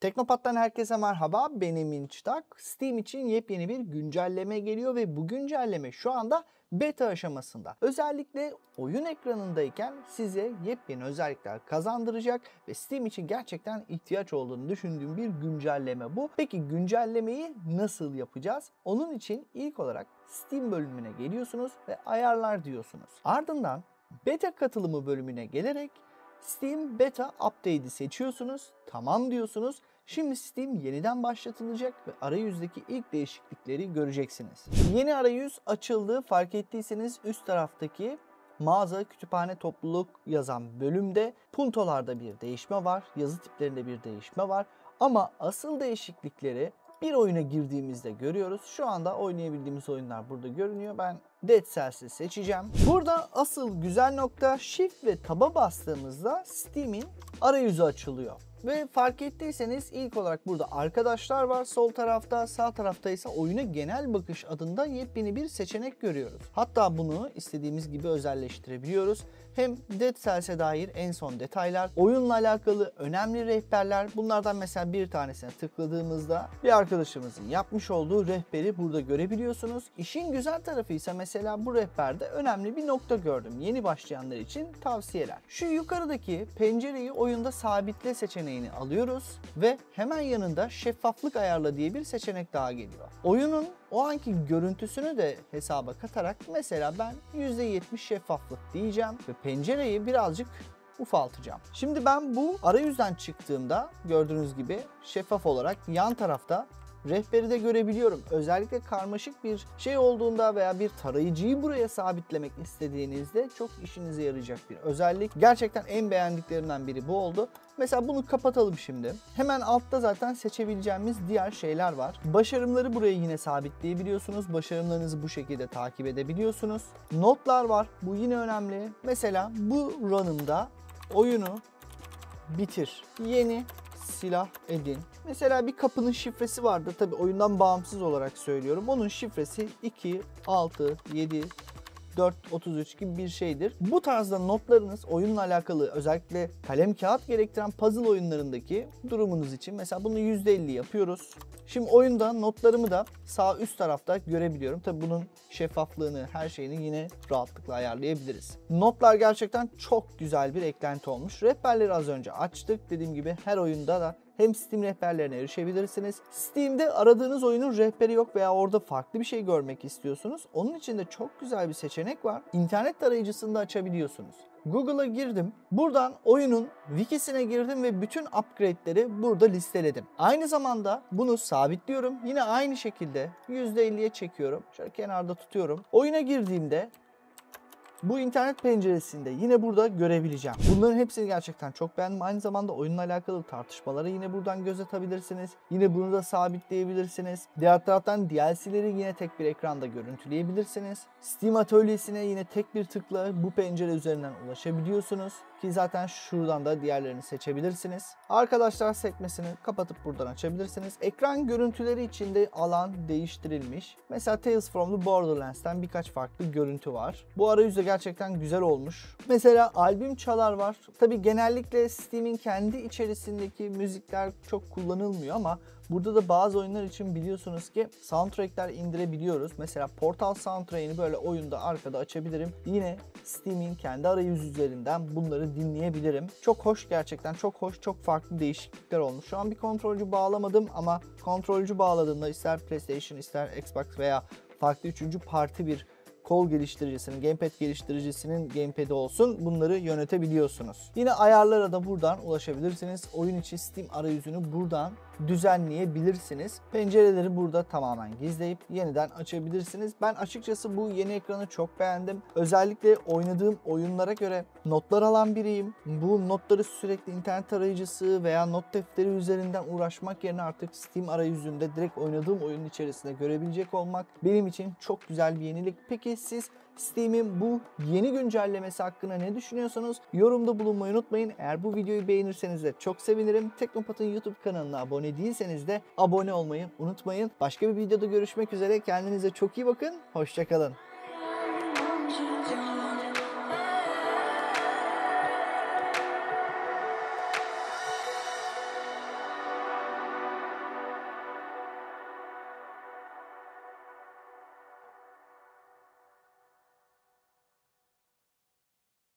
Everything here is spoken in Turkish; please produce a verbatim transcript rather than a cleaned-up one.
Teknopat'tan herkese merhaba, ben Emin Çıtak. Steam için yepyeni bir güncelleme geliyor ve bu güncelleme şu anda beta aşamasında. Özellikle oyun ekranındayken size yepyeni özellikler kazandıracak ve Steam için gerçekten ihtiyaç olduğunu düşündüğüm bir güncelleme bu. Peki güncellemeyi nasıl yapacağız? Onun için ilk olarak Steam bölümüne geliyorsunuz ve ayarlar diyorsunuz. Ardından beta katılımı bölümüne gelerek Steam Beta Update'i seçiyorsunuz, tamam diyorsunuz. Şimdi Steam yeniden başlatılacak ve arayüzdeki ilk değişiklikleri göreceksiniz. Yeni arayüz açıldı. Fark ettiyseniz üst taraftaki mağaza, kütüphane, topluluk yazan bölümde puntolarda bir değişme var, yazı tiplerinde bir değişme var. Ama asıl değişiklikleri bir oyuna girdiğimizde görüyoruz. Şu anda oynayabildiğimiz oyunlar burada görünüyor. Ben DeathSense'i seçeceğim. Burada asıl güzel nokta, Shift ve Tab'a bastığımızda Steam'in arayüzü açılıyor. Ve fark ettiyseniz ilk olarak burada arkadaşlar var sol tarafta, sağ tarafta ise oyuna genel bakış adında yepyeni bir seçenek görüyoruz. Hatta bunu istediğimiz gibi özelleştirebiliyoruz. Hem DeathSense'e dair en son detaylar, oyunla alakalı önemli rehberler, bunlardan mesela bir tanesine tıkladığımızda bir arkadaşımızın yapmış olduğu rehberi burada görebiliyorsunuz. İşin güzel tarafı ise mesela bu rehberde önemli bir nokta gördüm. Yeni başlayanlar için tavsiyeler. Şu yukarıdaki pencereyi oyunda sabitle seçeneği alıyoruz ve hemen yanında şeffaflık ayarla diye bir seçenek daha geliyor. Oyunun o anki görüntüsünü de hesaba katarak mesela ben yüzde yetmiş şeffaflık diyeceğim ve pencereyi birazcık ufaltacağım. Şimdi ben bu arayüzden çıktığımda gördüğünüz gibi şeffaf olarak yan tarafta rehberi de görebiliyorum. Özellikle karmaşık bir şey olduğunda veya bir tarayıcıyı buraya sabitlemek istediğinizde çok işinize yarayacak bir özellik. Gerçekten en beğendiklerimden biri bu oldu. Mesela bunu kapatalım şimdi. Hemen altta zaten seçebileceğimiz diğer şeyler var. Başarımları buraya yine sabitleyebiliyorsunuz. Başarımlarınızı bu şekilde takip edebiliyorsunuz. Notlar var. Bu yine önemli. Mesela bu run'ımda oyunu bitir, yeni silah edin. Mesela bir kapının şifresi vardı. Tabii oyundan bağımsız olarak söylüyorum. Onun şifresi iki, altı, yedi, dört, otuz üç gibi bir şeydir. Bu tarzda notlarınız oyunla alakalı, özellikle kalem kağıt gerektiren puzzle oyunlarındaki durumunuz için. Mesela bunu yüzde elli yapıyoruz. Şimdi oyunda notlarımı da sağ üst tarafta görebiliyorum. Tabii bunun şeffaflığını, her şeyini yine rahatlıkla ayarlayabiliriz. Notlar gerçekten çok güzel bir eklenti olmuş. Rehberleri az önce açtık. Dediğim gibi her oyunda da hem Steam rehberlerine erişebilirsiniz. Steam'de aradığınız oyunun rehberi yok veya orada farklı bir şey görmek istiyorsunuz. Onun için de çok güzel bir seçenek var. İnternet tarayıcısını da açabiliyorsunuz. Google'a girdim. Buradan oyunun wikisine girdim ve bütün upgrade'leri burada listeledim. Aynı zamanda bunu sabitliyorum. Yine aynı şekilde yüzde elliye çekiyorum. Şöyle kenarda tutuyorum. Oyuna girdiğimde bu internet penceresinde yine burada görebileceğim. Bunların hepsini gerçekten çok beğendim. Aynı zamanda oyunla alakalı tartışmaları yine buradan göz atabilirsiniz. Yine bunu da sabitleyebilirsiniz. Diğer taraftan D L C'leri yine tek bir ekranda görüntüleyebilirsiniz. Steam atölyesine yine tek bir tıkla bu pencere üzerinden ulaşabiliyorsunuz. Ki zaten şuradan da diğerlerini seçebilirsiniz. Arkadaşlar sekmesini kapatıp buradan açabilirsiniz. Ekran görüntüleri içinde alan değiştirilmiş. Mesela Tales from the Borderlands'ten birkaç farklı görüntü var. Bu arayüzde gerçekten güzel olmuş. Mesela albüm çalar var. Tabi genellikle Steam'in kendi içerisindeki müzikler çok kullanılmıyor ama burada da bazı oyunlar için biliyorsunuz ki soundtrackler indirebiliyoruz. Mesela Portal soundtrack'ini böyle oyunda arkada açabilirim. Yine Steam'in kendi arayüzü üzerinden bunları dinleyebilirim. Çok hoş, gerçekten çok hoş, çok farklı değişiklikler olmuş. Şu an bir kontrolcü bağlamadım ama kontrolcü bağladığımda ister PlayStation, ister Xbox veya farklı üçüncü parti bir kol geliştiricisinin, gamepad geliştiricisinin gamepad'i olsun, bunları yönetebiliyorsunuz. Yine ayarlara da buradan ulaşabilirsiniz. Oyun içi Steam arayüzünü buradan düzenleyebilirsiniz. Pencereleri burada tamamen gizleyip yeniden açabilirsiniz. Ben açıkçası bu yeni ekranı çok beğendim. Özellikle oynadığım oyunlara göre notlar alan biriyim. Bu notları sürekli internet tarayıcısı veya not defteri üzerinden uğraşmak yerine artık Steam arayüzünde direkt oynadığım oyunun içerisinde görebilecek olmak benim için çok güzel bir yenilik. Peki siz Steam'in bu yeni güncellemesi hakkında ne düşünüyorsanız yorumda bulunmayı unutmayın. Eğer bu videoyu beğenirseniz de çok sevinirim. Teknopat'ın YouTube kanalına abone değilseniz de abone olmayı unutmayın. Başka bir videoda görüşmek üzere. Kendinize çok iyi bakın. Hoşça kalın.